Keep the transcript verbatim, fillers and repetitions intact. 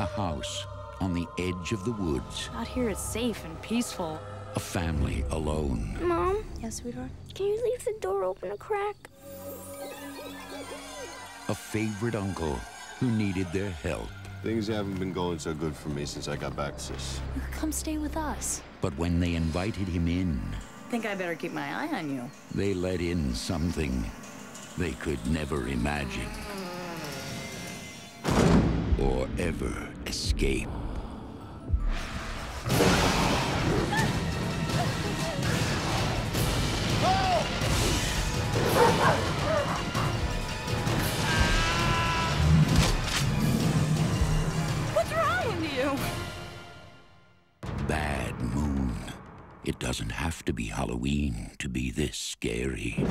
A house on the edge of the woods. Out here it's safe and peaceful. A family alone. Mom? Yes, sweetheart? Can you leave the door open a crack? A favorite uncle who needed their help. Things haven't been going so good for me since I got back, sis. You could come stay with us. But when they invited him in... I think I better keep my eye on you. They let in something they could never imagine. Or ever escape. What's wrong with you? Bad Moon. It doesn't have to be Halloween to be this scary.